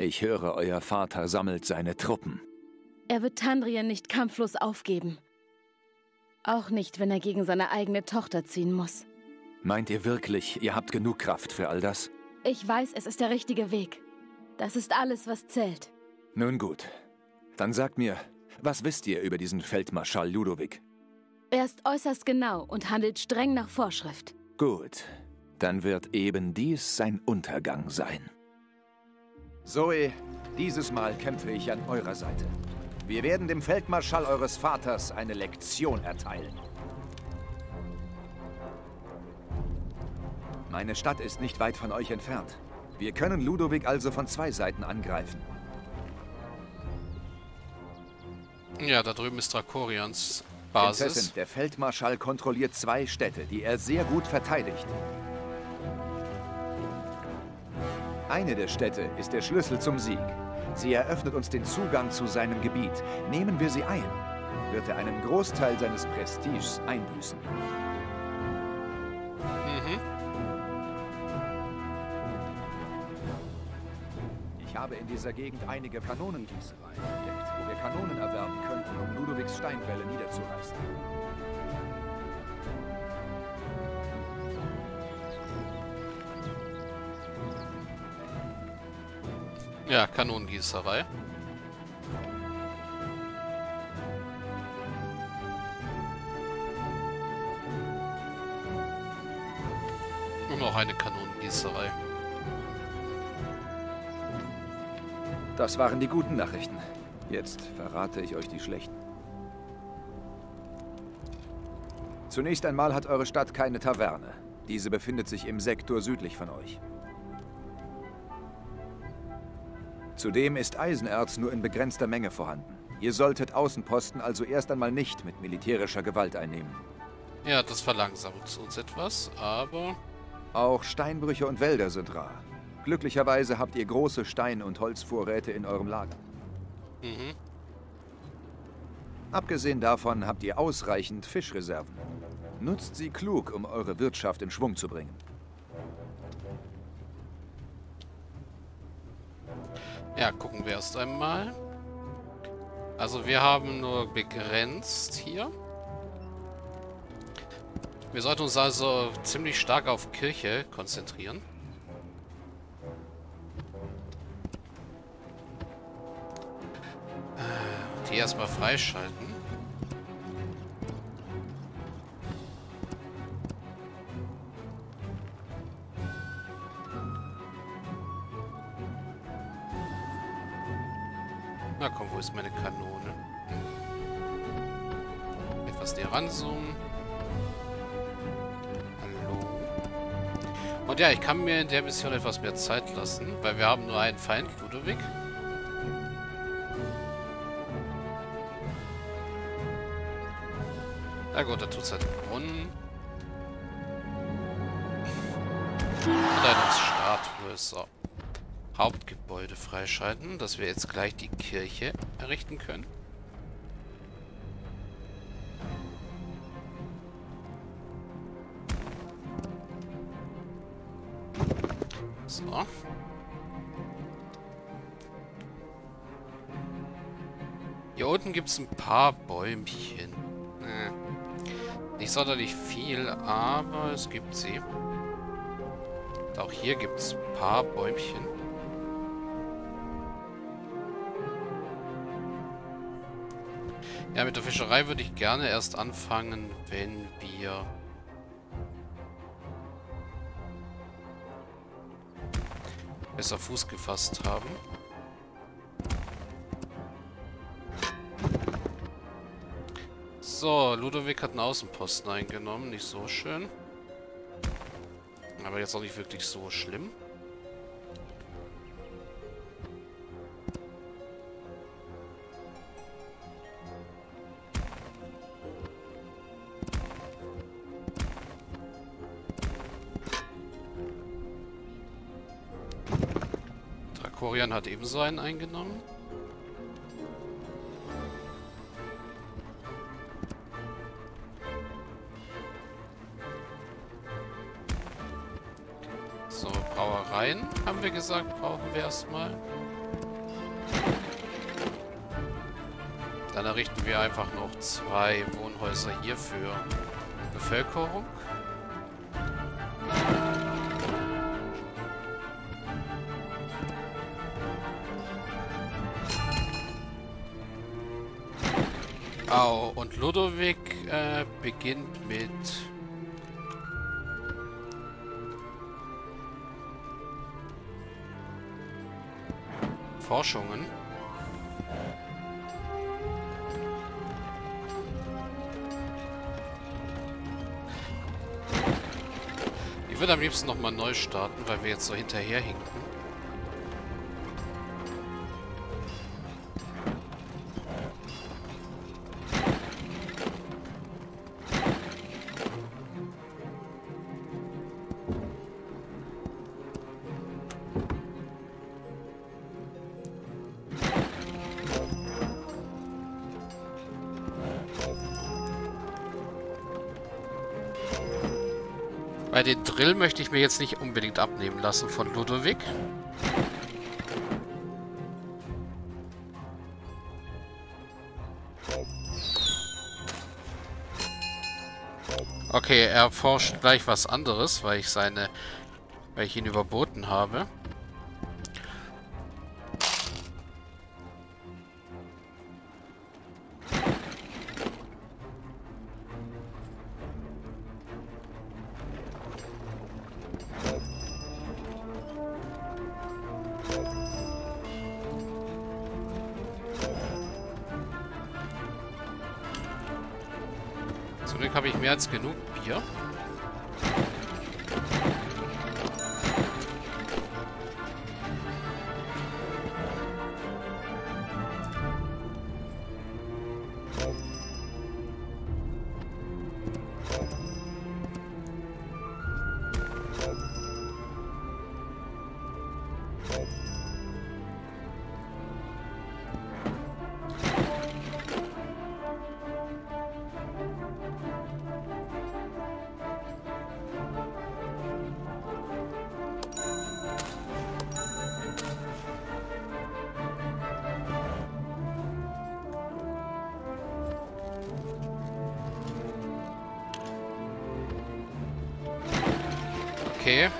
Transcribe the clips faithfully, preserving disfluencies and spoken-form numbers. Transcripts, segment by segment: Ich höre, euer Vater sammelt seine Truppen. Er wird Tandrien nicht kampflos aufgeben. Auch nicht, wenn er gegen seine eigene Tochter ziehen muss. Meint ihr wirklich, ihr habt genug Kraft für all das? Ich weiß, es ist der richtige Weg. Das ist alles, was zählt. Nun gut. Dann sagt mir, was wisst ihr über diesen Feldmarschall Ludovic? Er ist äußerst genau und handelt streng nach Vorschrift. Gut. Dann wird eben dies sein Untergang sein. Zoe, dieses Mal kämpfe ich an eurer Seite. Wir werden dem Feldmarschall eures Vaters eine Lektion erteilen. Meine Stadt ist nicht weit von euch entfernt. Wir können Ludovic also von zwei Seiten angreifen. Ja, da drüben ist Drakorians Basis. Prinzessin, der Feldmarschall kontrolliert zwei Städte, die er sehr gut verteidigt. Eine der Städte ist der Schlüssel zum Sieg. Sie eröffnet uns den Zugang zu seinem Gebiet. Nehmen wir sie ein, wird er einen Großteil seines Prestiges einbüßen. Mhm. Ich habe in dieser Gegend einige Kanonengießereien entdeckt, wo wir Kanonen erwerben könnten, um Ludovics Steinwälle niederzureißen. Ja, Kanonengießerei. Und noch eine Kanonengießerei. Das waren die guten Nachrichten. Jetzt verrate ich euch die schlechten. Zunächst einmal hat eure Stadt keine Taverne. Diese befindet sich im Sektor südlich von euch. Zudem ist Eisenerz nur in begrenzter Menge vorhanden. Ihr solltet Außenposten also erst einmal nicht mit militärischer Gewalt einnehmen. Ja, das verlangsamt uns etwas, aber... Auch Steinbrüche und Wälder sind rar. Glücklicherweise habt ihr große Stein- und Holzvorräte in eurem Lager. Mhm. Abgesehen davon habt ihr ausreichend Fischreserven. Nutzt sie klug, um eure Wirtschaft in Schwung zu bringen. Ja, gucken wir erst einmal. Also wir haben nur begrenzt hier. Wir sollten uns also ziemlich stark auf Kirche konzentrieren. Die erstmal freischalten. Na komm, wo ist meine Kanone? Etwas näher ranzoomen. Hallo. Und ja, ich kann mir in der Mission etwas mehr Zeit lassen, weil wir haben nur einen Feind, Ludovic. Na gut, da tut's halt einen Brunnen. Und eine Statue, so. Hauptgebäude freischalten, dass wir jetzt gleich die Kirche errichten können. So. Hier unten gibt es ein paar Bäumchen. Nicht sonderlich viel, aber es gibt sie. Und auch hier gibt es ein paar Bäumchen. Ja, mit der Fischerei würde ich gerne erst anfangen, wenn wir... besser Fuß gefasst haben. So, Ludovic hat einen Außenposten eingenommen. Nicht so schön. Aber jetzt auch nicht wirklich so schlimm. Florian hat ebenso einen eingenommen. So, Brauereien haben wir gesagt, brauchen wir erstmal. errichten wir einfach noch zwei Wohnhäuser hier für Bevölkerung. Au, oh, und Ludovic äh, beginnt mit... Forschungen. Ich würde am liebsten nochmal neu starten, weil wir jetzt so hinterher hinken. Bei den Drill möchte ich mir jetzt nicht unbedingt abnehmen lassen von Ludovic. Okay, er forscht gleich was anderes, weil ich seine, weil ich ihn überboten habe. Zum Glück habe ich mehr als genug Bier. Okay.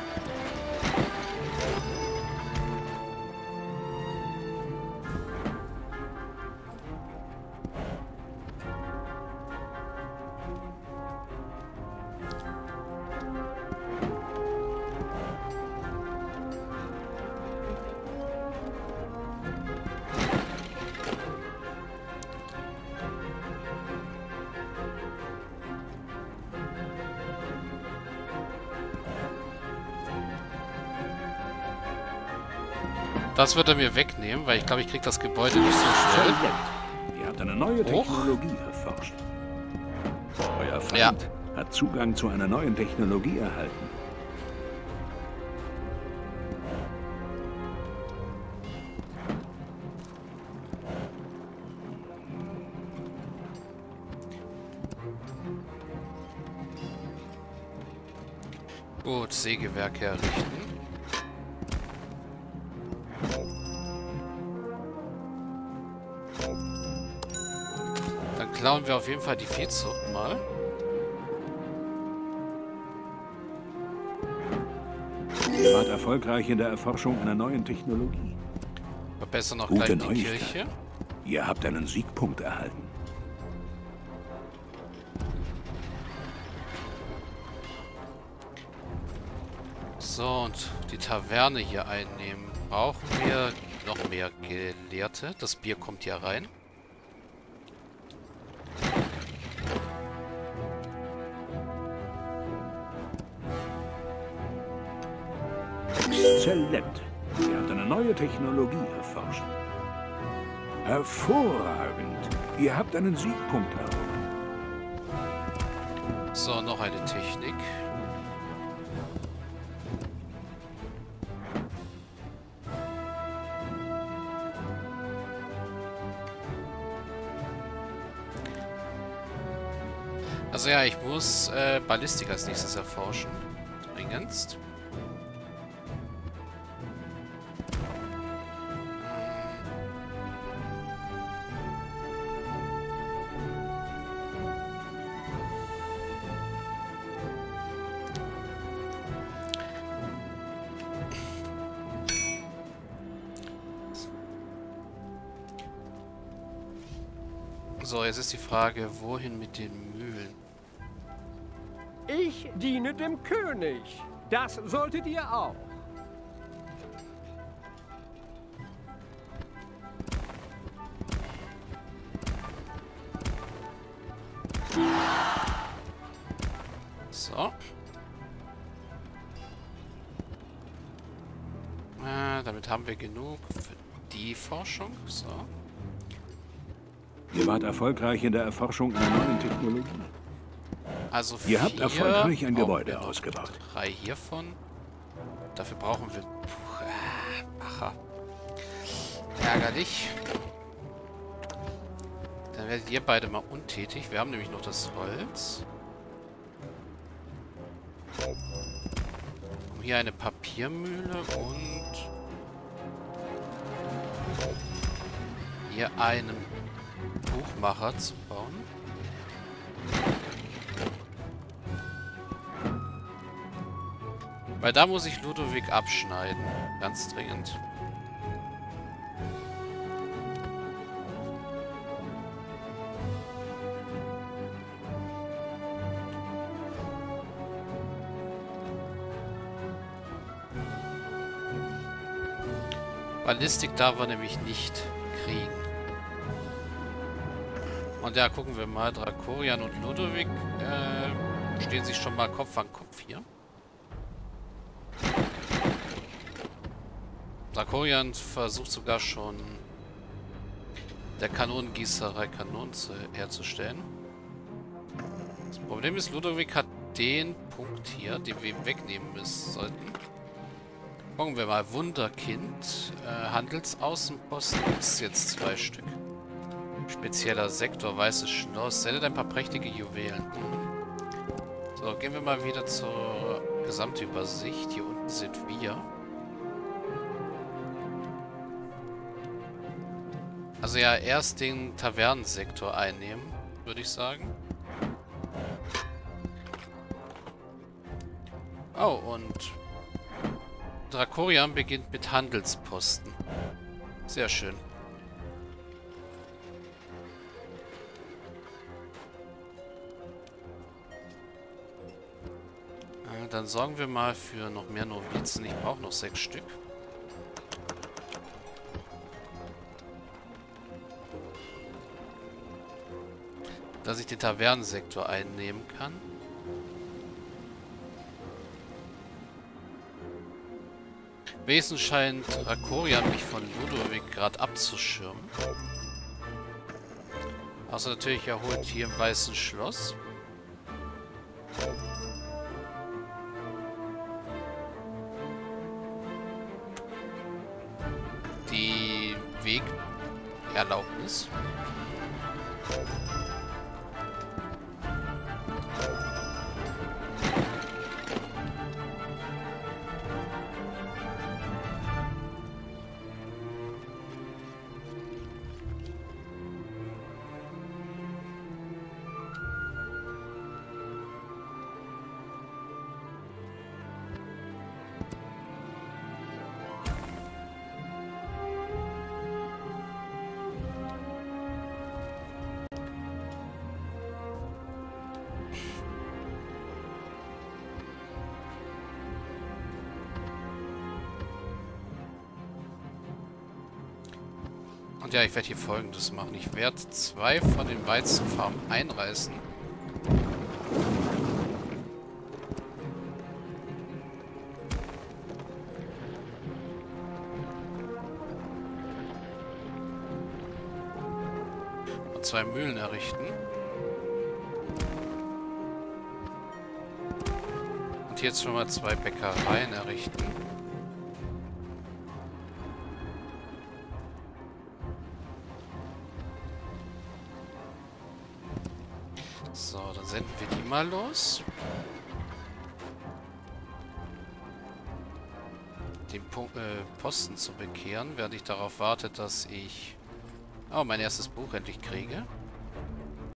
Das wird er mir wegnehmen, weil ich glaube, ich kriege das Gebäude nicht so schnell. Ihr habt eine neue Technologie erforscht. Euer Feind ja. hat Zugang zu einer neuen Technologie erhalten. Gut, Sägewerke errichten. Klauen wir auf jeden Fall die Viehzucht mal. Ihr wart erfolgreich in der Erforschung einer neuen Technologie. Verbessern noch gleich die Kirche. Ihr habt einen Siegpunkt erhalten. So, und die Taverne hier einnehmen. Brauchen wir noch mehr Gelehrte. Das Bier kommt hier rein. Exzellent. Ihr habt eine neue Technologie erforscht. Hervorragend. Ihr habt einen Siegpunkt erhalten. So, noch eine Technik. Also ja, ich muss äh, Ballistik als nächstes erforschen. Dringendst. So, jetzt ist die Frage, wohin mit den Mühlen? Ich diene dem König. Das solltet ihr auch. So. Äh, damit haben wir genug für die Forschung. So. Ihr wart erfolgreich in der Erforschung einer neuen Technologie. Also ihr habt erfolgreich ein Gebäude ausgebaut. Drei hiervon. Dafür brauchen wir... Puh, aha. Ärgerlich. Dann werdet ihr beide mal untätig. Wir haben nämlich noch das Holz. Und hier eine Papiermühle und... hier einen Buchmacher zu bauen. Weil da muss ich Ludovic abschneiden. Ganz dringend. Ballistik darf er nämlich nicht kriegen. Und ja, gucken wir mal. Drakorian und Ludovic äh, stehen sich schon mal Kopf an Kopf hier. Drakorian versucht sogar schon der Kanonengießerei Kanonen herzustellen. Das Problem ist, Ludovic hat den Punkt hier, den wir ihm wegnehmen müssen sollten. Gucken wir mal. Wunderkind. Äh, Handelsaußenposten gibt es jetzt zwei Stück. Spezieller Sektor, weißes Schloss. Sendet ein paar prächtige Juwelen. So, gehen wir mal wieder zur Gesamtübersicht. Hier unten sind wir. Also ja, erst den Tavernensektor einnehmen, würde ich sagen. Oh, und Drakorian beginnt mit Handelsposten. Sehr schön. Dann sorgen wir mal für noch mehr Novizen. Ich brauche noch sechs Stück. Dass ich den Tavernensektor einnehmen kann. Wesen scheint Akorian mich von Ludovic gerade abzuschirmen. Außer natürlich erholt hier im Weißen Schloss. Die Wegerlaubnis. Und ja, ich werde hier Folgendes machen. Ich werde zwei von den Weizenfarmen einreißen. Und zwei Mühlen errichten. Und jetzt schon mal zwei Bäckereien errichten. So, dann senden wir die mal los. Den Punkt, äh, Posten zu bekehren, während ich darauf warte, dass ich... oh, mein erstes Buch endlich kriege.